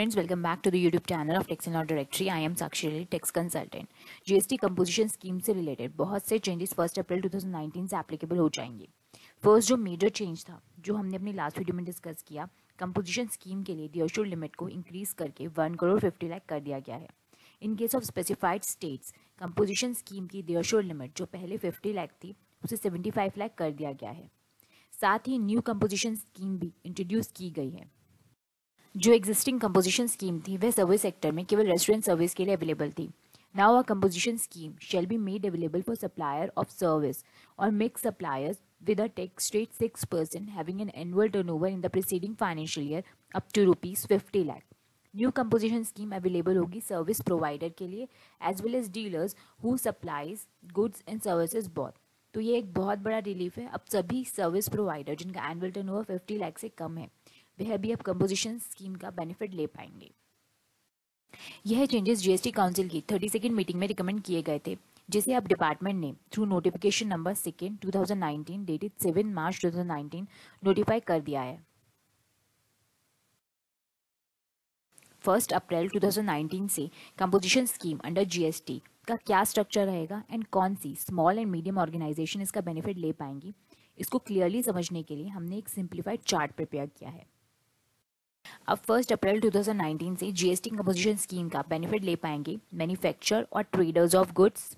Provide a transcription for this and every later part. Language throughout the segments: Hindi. friends, welcome back to the YouTube channel of tax and law directory. I am Sakshi Rally, tax consultant. GST composition scheme से रिलेटेड बहुत से चेंजेस 1 अप्रैल 2019 से एप्लीकेबल हो जाएंगे। फर्स्ट जो मेजर चेंज था जो हमने अपनी लास्ट वीडियो में डिस्कस किया, कंपोजिशन स्कीम के लिए द एश्योर्ड लिमिट को इंक्रीज करके 1,50,00,000 कर दिया गया है। In case of specified states composition scheme की द एश्योर्ड लिमिट जो पहले 50,00,000 थी उसे 75,00,000 कर दिया गया है। साथ ही न्यू कंपोजिशन स्कीम भी इंट्रोड्यूस की गई है। जो एग्जिस्टिंग कंपोजिशन स्कीम थी वह सर्विस सेक्टर में केवल रेस्टोरेंट सर्विस के लिए अवेलेबल थी। Now a composition scheme shall be made available for supplier of service और mix suppliers with a tax rate 6% having an annual turnover in the preceding financial year up to ₹50,00,000। New composition scheme available होगी सर्विस प्रोवाइडर के लिए as well as dealers who supplies goods and services both. तो ये एक बहुत बड़ा रिलीफ है। अब सभी सर्विस प्रोवाइडर जिनका एनुअल टर्नओवर 50,00,000 से कम है वह भी अब कंपोजिशन स्कीम का बेनिफिट ले पाएंगे। यह चेंजेस जीएसटी काउंसिल की 32वीं मीटिंग में रिकमेंड किए गए थे, जिसे अब डिपार्टमेंट ने through notification number 2/2019 dated 7 March 2019 notify कर दिया है। 1 अप्रैल 2019 से कंपोजिशन स्कीम अंडर जीएसटी का क्या स्ट्रक्चर रहेगा एंड कौन सी स्मॉल एंड मीडियम ऑर्गेनाइजेशन इसका बेनिफिट ले पाएंगी, इसको क्लियरली समझने के लिए हमने एक सिंप्लीफाइड चार्ट प्रिपेयर किया है। अब 1 अप्रैल 2019 से जीएसटी कंपोजिशन स्कीम का बेनिफिट ले पाएंगे मैन्युफैक्चरर और ट्रेडर्स ऑफ गुड्स,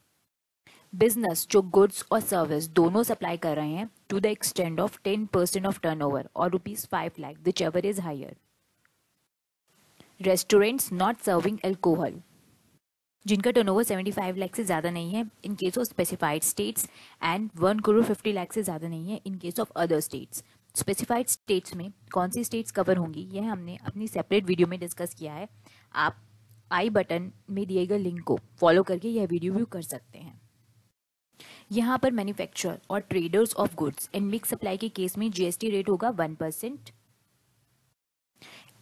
बिजनेस जो गुड्स और सर्विस दोनों सप्लाई कर रहे हैं to the extend of 10% of turnover और ₹5,00,000 whichever is higher, restaurants not serving alcohol जिनका टर्नओवर 75,00,000 से ज़्यादा नहीं है in case of specified states and 1,50,00,000 से ज़्यादा नहीं है in case of other states. Specified states में कौन सी स्टेट्स कवर होंगी यह हमने अपनी सेपरेट वीडियो में डिस्कस किया है। आप आई बटन में दिए गए लिंक को फॉलो करके यह वीडियो व्यू कर सकते हैं। यहाँ पर मैन्युफैक्चरर और traders of goods and mix supply के केस में जीएसटी रेट होगा 1%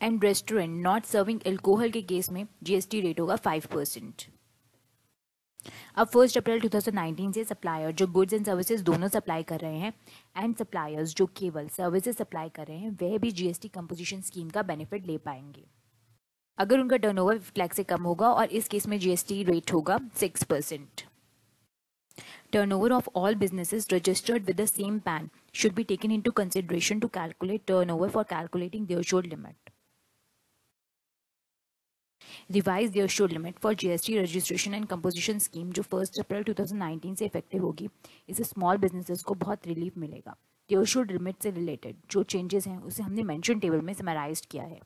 and restaurant not serving alcohol के केस में जीएसटी रेट होगा 5%। अब 1 अप्रैल 2019 से सप्लायर जो गुड्स एंड सर्विसेज दोनों सप्लाई कर रहे हैं एंड सप्लायर्स जो केवल सर्विसेज सप्लाई कर रहे हैं वह भी जीएसटी कंपोजिशन स्कीम का बेनिफिट ले पाएंगे अगर उनका टर्नओवर 50,00,000 से कम होगा, और इस केस में जीएसटी रेट होगा 6%। Turnover of all businesses registered with the same PAN should be taken into consideration to calculate turnover for calculating the assured limit. Revise the assured limit for GST registration and composition scheme जो 1 अप्रैल 2019 से इफेक्टिव होगी, इससे स्मॉल बिजनेसेस को बहुत रिलीफ मिलेगा। The assured limit से रिलेटेड जो चेंजेस हैं उसे हमने मेंशन टेबल में समराइज किया है।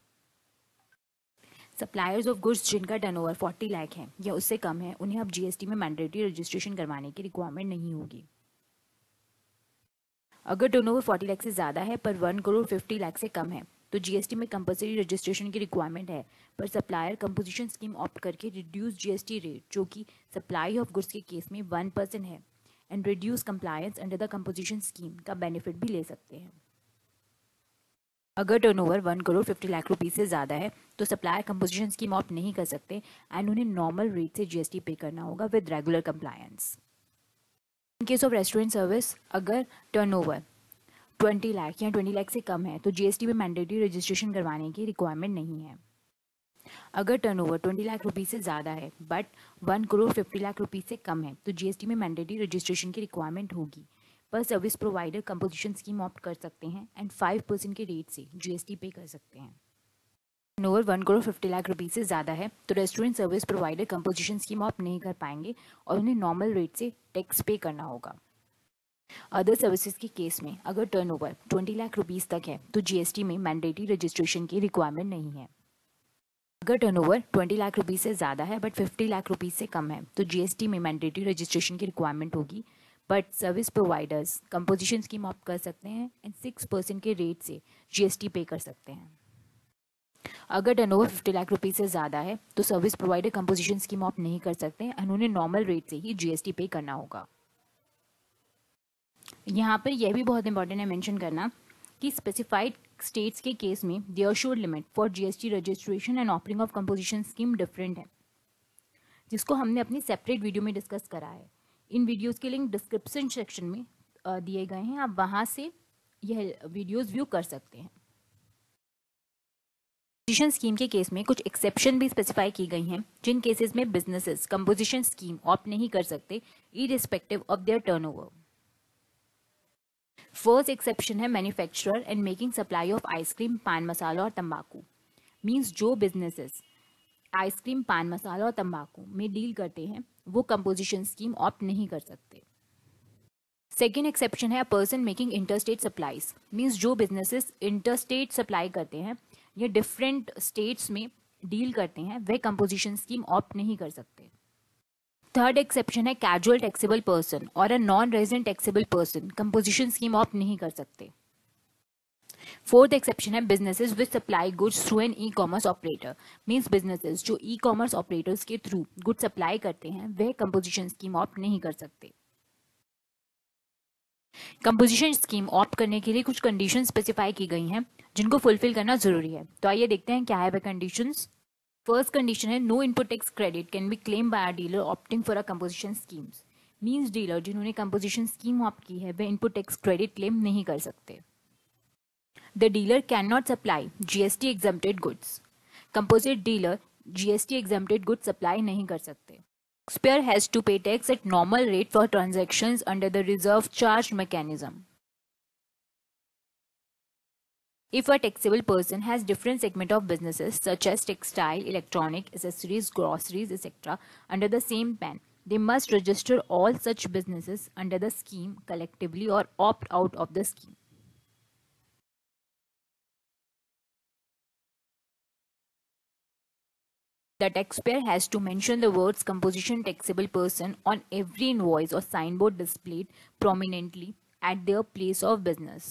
सप्लायर्स ऑफ गुड्स जिनका टर्नओवर 40,00,000 है या उससे कम है उन्हें अब जीएसटी में मैंडेटरी रजिस्ट्रेशन करवाने की रिक्वायरमेंट नहीं होगी। अगर टर्नओवर 40,00,000 से ज़्यादा है पर 1,50,00,000 से कम है तो जीएसटी में कंपल्सरी रजिस्ट्रेशन की रिक्वायरमेंट है, पर सप्लायर कंपोजिशन स्कीम ऑप्ट करके रिड्यूस जीएसटी रेट जो कि सप्लाई ऑफ गुड्स के केस में 1% है and reduce compliance under the composition scheme का बेनिफिट भी ले सकते हैं। अगर टर्नओवर 1,50,00,000 रुपीज़ से ज़्यादा है तो सप्लायर कंपोजिशन स्कीम ऑप्ट नहीं कर सकते एंड उन्हें नॉर्मल रेट से जीएसटी पे करना होगा with regular compliance. In case of restaurant service अगर टर्नओवर 20,00,000 या 20,00,000 से कम है तो जीएसटी में मैंडेटरी रजिस्ट्रेशन करवाने की रिक्वायरमेंट नहीं है। अगर टर्नओवर 20,00,000 रुपीज़ से ज़्यादा है बट 1,50,00,000 रुपीज़ से कम है तो जीएसटी में मैंडेटरी रजिस्ट्रेशन की रिक्वायरमेंट होगी, पर service provider composition scheme opt कर सकते हैं एंड 5% के रेट से जीएसटी पे कर सकते हैं। टर्नओवर 1,50,00,000 रुपीज़ से ज़्यादा है तो restaurant service provider composition scheme opt नहीं कर पाएंगे और उन्हें नॉर्मल रेट से टैक्स पे करना होगा। अदर सर्विसेज के केस में अगर टर्नओवर 20,00,000 रुपीज़ तक है तो जीएसटी में मैंडेटरी रजिस्ट्रेशन की रिक्वायरमेंट नहीं है। अगर टर्नओवर 20,00,000 रुपीज़ से ज़्यादा है बट 50,00,000 रुपीज़ से कम है तो जीएसटी में मैंडेटरी रजिस्ट्रेशन की रिक्वायरमेंट होगी, but service providers composition scheme opt कर सकते हैं एंड 6% के रेट से जीएसटी पे कर सकते हैं। अगर टर्नओवर 50,00,000 रुपीज़ से ज़्यादा है तो service provider composition scheme opt नहीं कर सकते हैं, उन्हें नॉर्मल रेट से ही जीएसटी पे करना होगा। यहाँ पर यह भी बहुत इंपॉर्टेंट है मेंशन करना कि स्पेसिफाइड स्टेट्स के केस में the assured limit for GST registration and opting of composition scheme different है, जिसको हमने अपनी सेपरेट वीडियो में डिस्कस करा है। इन वीडियोज़ के लिंक डिस्क्रिप्शन सेक्शन में दिए गए हैं, आप वहाँ से यह वीडियोज़ व्यू कर सकते हैं। कंपोजिशन स्कीम के केस में कुछ एक्सेप्शन भी स्पेसिफाई की गई हैं, जिन केसेस में बिजनेसेस कंपोजिशन स्कीम ऑप्ट नहीं कर सकते irrespective of their turnover. First exception है manufacturer and making supply of ice cream, pan masala और तंबाकू। मींस जो बिजनेसेस आइसक्रीम, पान मसाला और तंबाकू में डील करते हैं वो कंपोजिशन स्कीम ऑप्ट नहीं कर सकते। सेकेंड एक्सेप्शन है person making interstate supplies. Means जो बिजनेसेस इंटरस्टेट सप्लाई करते हैं, ये डिफरेंट स्टेट्स में डील करते हैं, वे कंपोजिशन स्कीम ऑप्ट नहीं कर सकते। थर्ड एक्सेप्शन है कैजुअल टैक्सेबल पर्सन और a non resident taxable person composition scheme opt नहीं कर सकते। फोर्थ एक्सेप्शन है businesses which supply goods through an e commerce operator. Means businesses जो ई कॉमर्स ऑपरेटर्स के थ्रू गुड्स सप्लाई करते हैं वे कंपोजिशन स्कीम ऑप्ट नहीं कर सकते। कंपोजिशन स्कीम ऑप्ट करने के लिए कुछ कंडीशन स्पेसिफाई की गई हैं, जिनको फुलफिल करना जरूरी है। तो आइए देखते हैं क्या है वे कंडीशंस। फर्स्ट कंडीशन है no input tax credit can be claim by a dealer opting for a composition schemes. Means dealer जिन्होंने कंपोजिशन स्कीम ऑप्ट की है वे इनपुट टैक्स क्रेडिट क्लेम नहीं कर सकते। The dealer can not supply GST exempted goods. Composite dealer GST exempted goods supply नहीं कर सकते। Taxpayer has to pay tax at normal rate for transactions under the reserve charge mechanism. If a taxable person has different segment of businesses such as textile, electronic, accessories, groceries, etc. under the same PAN, they must register all such businesses under the scheme collectively or opt out of the scheme. The taxpayer has to mention the words composition taxable person on every invoice or signboard displayed prominently at their place of business.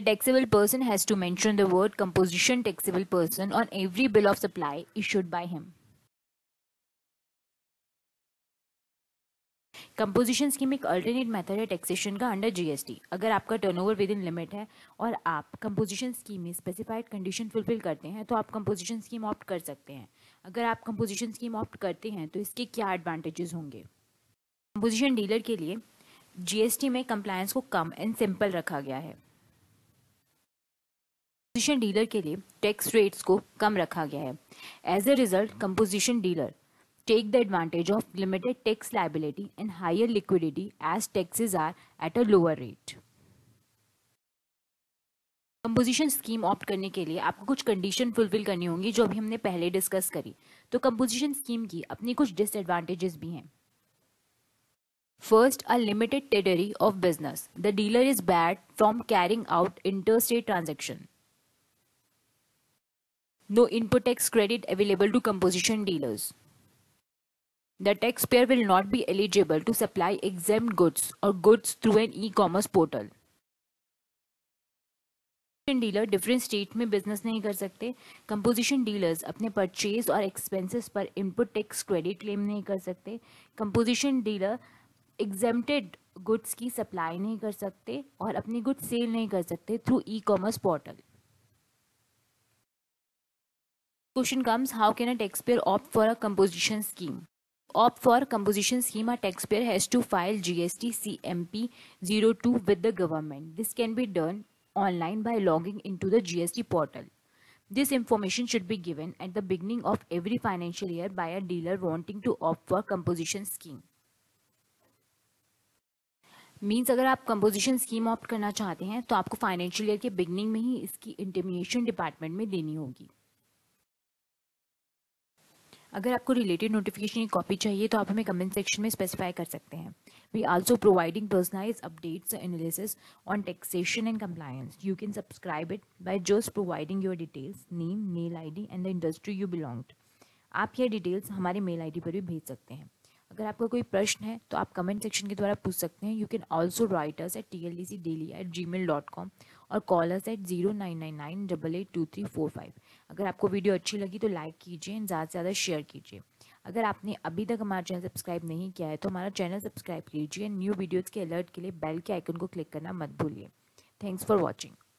The taxable person has to mention the word composition taxable person on every bill of supply issued by him. Composition scheme एक अल्टरनेट मेथड है टैक्सेशन का अंडर जीएसटी। अगर आपका टर्नओवर विद इन लिमिट है और आप कंपोजिशन स्कीम में स्पेसिफाइड कंडीशन फुलफिल करते हैं तो आप कंपोजिशन स्कीम ऑप्ट कर सकते हैं। अगर आप कंपोजिशन स्कीम ऑप्ट करते हैं तो इसके क्या एडवांटेजेस होंगे। कंपोजिशन डीलर के लिए जीएसटी में कंप्लायंस को कम एंड सिंपल रखा गया है। कंपोजिशन डीलर के लिए टैक्स रेट्स को कम रखा गया है। As a result composition dealer take the advantage of limited tax liability and higher liquidity as taxes are at a lower rate. Composition scheme opt करने के लिए आपको कुछ कंडीशन फुलफिल करनी होंगी जो अभी हमने पहले डिस्कस करी। तो कंपोजिशन स्कीम की अपनी कुछ डिसएडवांटेजेस भी हैं। First, a limited territory of business. The dealer is bad from carrying out interstate transaction. No input tax credit available to composition dealers. The taxpayer will not be eligible to supply exempt goods or goods through an e-commerce portal. Composition dealer different state में business नहीं कर सकते। Composition dealers अपने purchase और expenses पर input tax credit claim नहीं कर सकते। Composition dealer exempted goods की supply नहीं कर सकते और अपनी goods sale नहीं कर सकते through e-commerce portal. Question comes, how can a taxpayer opt for a composition scheme? Opt for composition scheme, a taxpayer has to file GST CMP 02 with the government. This can be done online by logging into the GST portal. This information should be given at the beginning of every financial year by a dealer wanting to opt for composition scheme. Means अगर आप कंपोजिशन स्कीम ऑप्ट करना चाहते हैं तो आपको फाइनेंशियल ईयर के बिगनिंग में ही इसकी इंटीमेशन डिपार्टमेंट में देनी होगी। अगर आपको रिलेटेड नोटिफिकेशन की कॉपी चाहिए तो आप हमें कमेंट सेक्शन में स्पेसिफाई कर सकते हैं। We also providing personalised updates and analysis on taxation and compliance. You can subscribe it by just providing your details, name, mail ID and the industry you belonged. आप यह डिटेल्स हमारे मेल आईडी पर भी भेज सकते हैं। अगर आपका कोई प्रश्न है तो आप कमेंट सेक्शन के द्वारा पूछ सकते हैं। You can also write us at tldcdelhi@gmail.com और कॉल अस एट 0999882345। अगर आपको वीडियो अच्छी लगी तो लाइक कीजिए और ज़्यादा से ज़्यादा शेयर कीजिए। अगर आपने अभी तक हमारा चैनल सब्सक्राइब नहीं किया है तो हमारा चैनल सब्सक्राइब कीजिए। न्यू वीडियोज़ के अलर्ट के लिए बेल के आइकन को क्लिक करना मत भूलिए। Thanks for watching.